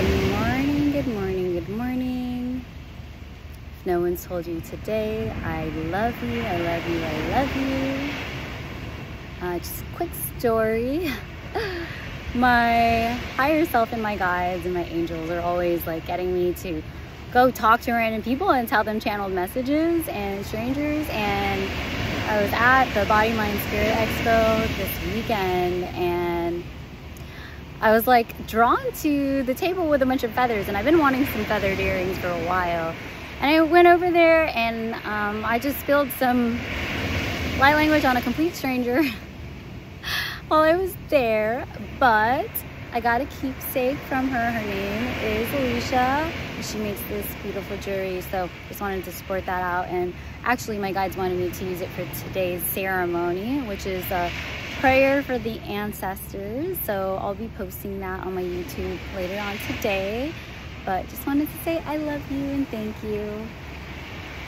Good morning. If no one told you today, I love you. Just a quick story. My higher self and my guides and my angels are always like getting me to go talk to random people and tell them channeled messages and strangers. And I was at the Body Mind Spirit Expo this weekend, and I was like drawn to the table with a bunch of feathers, and I've been wanting some feathered earrings for a while. And I went over there and I just spilled some light language on a complete stranger while I was there, but I got a keepsake from her. Her name is Alicia. She makes this beautiful jewelry, so just wanted to support that out. And actually my guides wanted me to use it for today's ceremony, which is a prayer for the ancestors, so I'll be posting that on my YouTube later on today. But just wanted to say I love you and thank you.